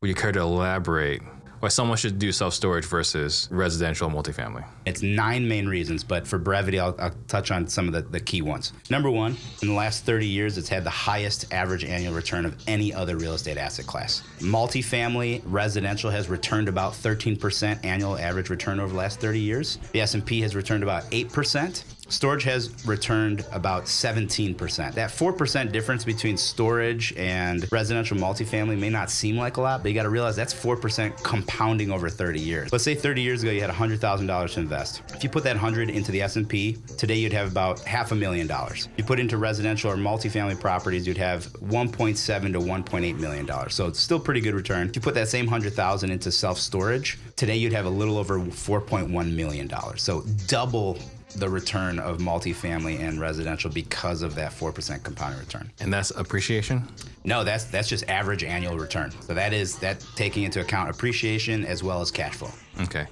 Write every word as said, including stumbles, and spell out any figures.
Would you care to elaborate why someone should do self-storage versus residential multifamily? It's nine main reasons, but for brevity, I'll, I'll touch on some of the, the key ones. Number one, in the last thirty years, it's had the highest average annual return of any other real estate asset class. Multifamily residential has returned about thirteen percent annual average return over the last thirty years. The S and P has returned about eight percent. Storage has returned about seventeen percent. That four percent difference between storage and residential multifamily may not seem like a lot, but you gotta realize that's four percent compounding over thirty years. Let's say thirty years ago, you had one hundred thousand dollars to invest. If you put that one hundred into the S and P, today you'd have about half a million dollars. You put into residential or multifamily properties, you'd have one point seven to one point eight million dollars. So it's still pretty good return. If you put that same one hundred thousand into self-storage, today you'd have a little over four point one million dollars. So double the return of multifamily and residential because of that four percent compounding return. And that's appreciation? No, that's that's just average annual return. So that is that taking into account appreciation as well as cash flow. Okay.